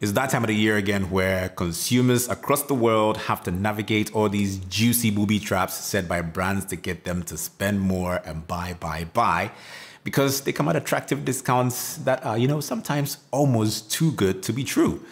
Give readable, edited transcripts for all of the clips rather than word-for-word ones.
It's that time of the year again where consumers across the world have to navigate all these juicy booby traps set by brands to get them to spend more and buy, because they come at attractive discounts that are, you know, sometimes almost too good to be true.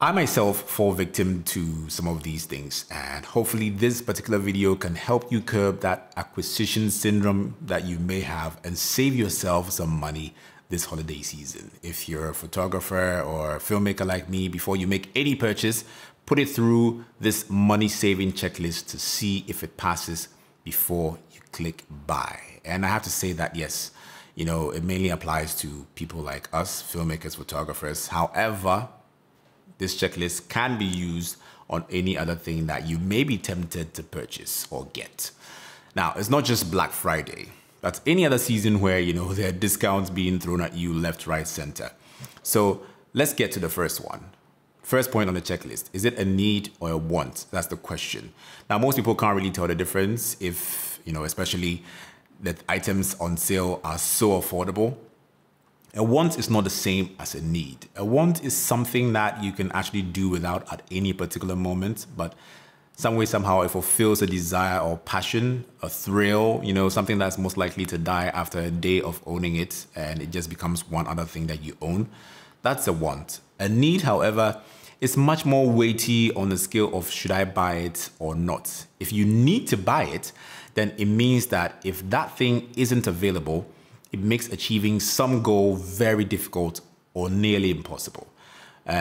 I myself fall victim to some of these things, and hopefully this particular video can help you curb that acquisition syndrome that you may have and save yourself some money this holiday season. If you're a photographer or a filmmaker like me, before you make any purchase, put it through this money-saving checklist to see if it passes before you click buy. And I have to say that, yes, you know, it mainly applies to people like us, filmmakers, photographers. However, this checklist can be used on any other thing that you may be tempted to purchase or get. Now, it's not just Black Friday. That's any other season where, you know, there are discounts being thrown at you left, right, center. So let's get to the first one. First point on the checklist, is it a need or a want? That's the question. Now, most people can't really tell the difference if, you know, especially that items on sale are so affordable. A want is not the same as a need. A want is something that you can actually do without at any particular moment, but some way, somehow, it fulfills a desire or passion, a thrill, you know, something that's most likely to die after a day of owning it, and it just becomes one other thing that you own. That's a want. A need, however, is much more weighty on the scale of should I buy it or not. If you need to buy it, then it means that if that thing isn't available, it makes achieving some goal very difficult or nearly impossible.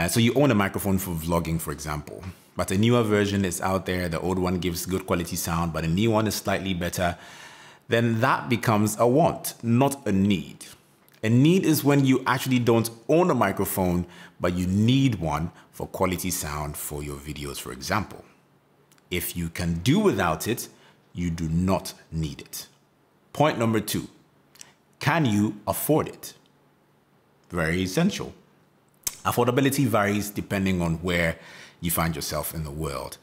So you own a microphone for vlogging, for example, but a newer version is out there. The old one gives good quality sound, but a new one is slightly better. Then that becomes a want, not a need. A need is when you actually don't own a microphone, but you need one for quality sound for your videos, for example. If you can do without it, you do not need it. Point number two, can you afford it? Very essential. Affordability varies depending on where you find yourself in the world.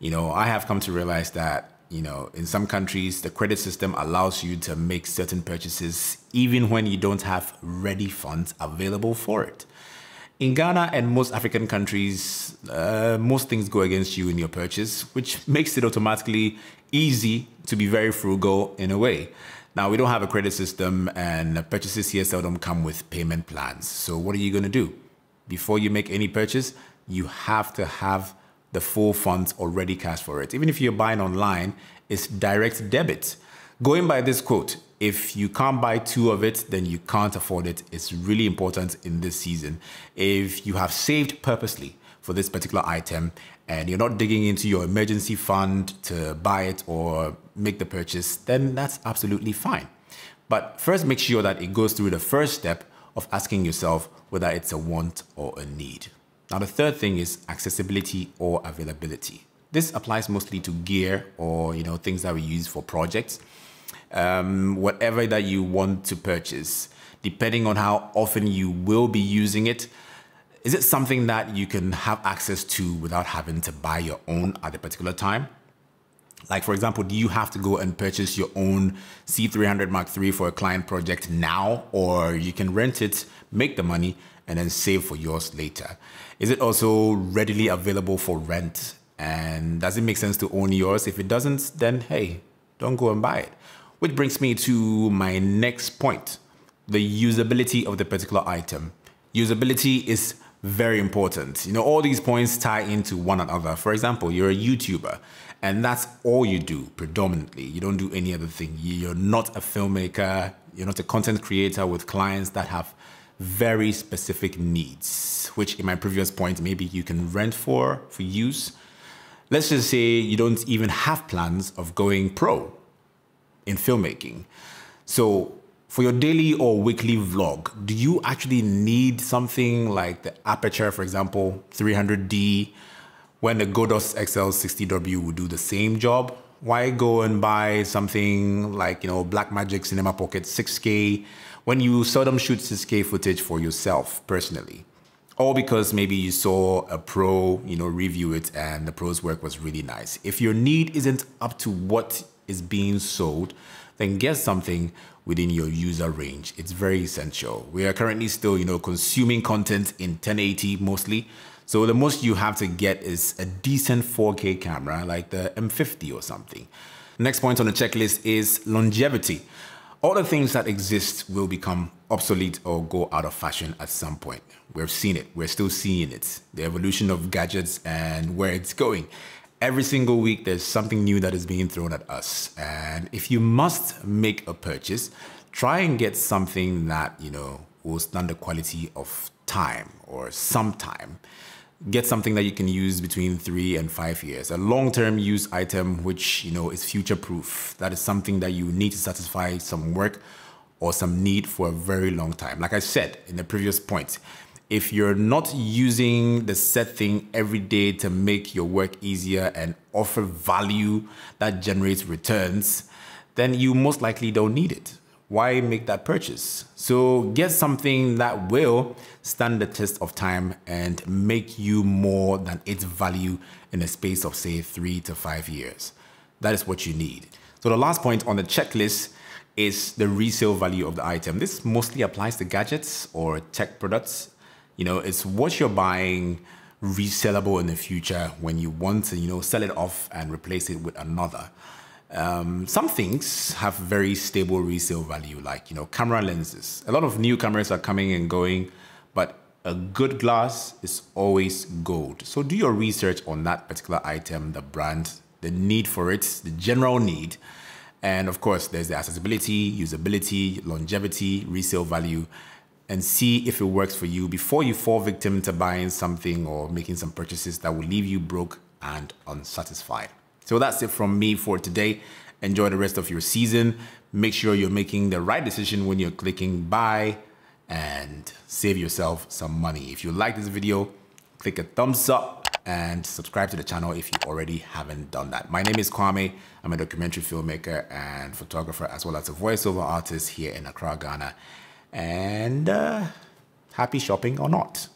You know, I have come to realize that, you know, in some countries, the credit system allows you to make certain purchases even when you don't have ready funds available for it. In Ghana and most African countries, most things go against you in your purchase, which makes it automatically easy to be very frugal in a way. Now, we don't have a credit system, and purchases here seldom come with payment plans. So what are you going to do? Before you make any purchase, you have to have the full funds already cashed for it. Even if you're buying online, it's direct debit. Going by this quote, if you can't buy two of it, then you can't afford it. It's really important in this season. If you have saved purposely for this particular item and you're not digging into your emergency fund to buy it or make the purchase, then that's absolutely fine. But first, make sure that it goes through the first step of asking yourself whether it's a want or a need. Now, the third thing is accessibility or availability. This applies mostly to gear or, you know, things that we use for projects. Whatever that you want to purchase, depending on how often you will be using it, is it something that you can have access to without having to buy your own at a particular time? Like, for example, do you have to go and purchase your own C300 Mark III for a client project now, or you can rent it, make the money, and then save for yours later? Is it also readily available for rent? And does it make sense to own yours? If it doesn't, then hey, don't go and buy it. Which brings me to my next point, the usability of the particular item. Usability is very important. You know, all these points tie into one another. For example, you're a YouTuber and that's all you do predominantly. You don't do any other thing. You're not a filmmaker. You're not a content creator with clients that have very specific needs, which in my previous point, maybe you can rent for use. Let's just say you don't even have plans of going pro in filmmaking. So for your daily or weekly vlog, do you actually need something like the Aperture, for example, 300D, when the Godox XL60W would do the same job? Why go and buy something like, you know, Blackmagic Cinema Pocket 6K when you seldom shoot 6K footage for yourself personally? All because maybe you saw a pro, you know, review it and the pro's work was really nice. If your need isn't up to what is being sold, then get something within your user range. It's very essential. We are currently still, consuming content in 1080 mostly. So the most you have to get is a decent 4K camera like the M50 or something. Next point on the checklist is longevity. All the things that exist will become obsolete or go out of fashion at some point. We've seen it. We're still seeing it. The evolution of gadgets and where it's going. Every single week, there's something new that is being thrown at us. And if you must make a purchase, try and get something that, will stand the quality of time or some time. Get something that you can use between 3 and 5 years. A long-term use item, which, is future-proof. That is something that you need to satisfy some work or some need for a very long time. Like I said in the previous point, if you're not using the set thing every day to make your work easier and offer value that generates returns, then you most likely don't need it. Why make that purchase? So get something that will stand the test of time and make you more than its value in a space of, say, 3 to 5 years. That is what you need. So the last point on the checklist is the resale value of the item. This mostly applies to gadgets or tech products. It's what you're buying resellable in the future when you want to, sell it off and replace it with another. Some things have very stable resale value, like, camera lenses. A lot of new cameras are coming and going, but a good glass is always gold. So do your research on that particular item, the brand, the need for it, the general need. And of course, there's the accessibility, usability, longevity, resale value, and see if it works for you before you fall victim to buying something or making some purchases that will leave you broke and unsatisfied. So that's it from me for today. Enjoy the rest of your season. Make sure you're making the right decision when you're clicking buy and save yourself some money. If you like this video, click a thumbs up and subscribe to the channel if you already haven't done that. My name is Kwame. I'm a documentary filmmaker and photographer as well as a voiceover artist here in Accra, Ghana. And happy shopping or not.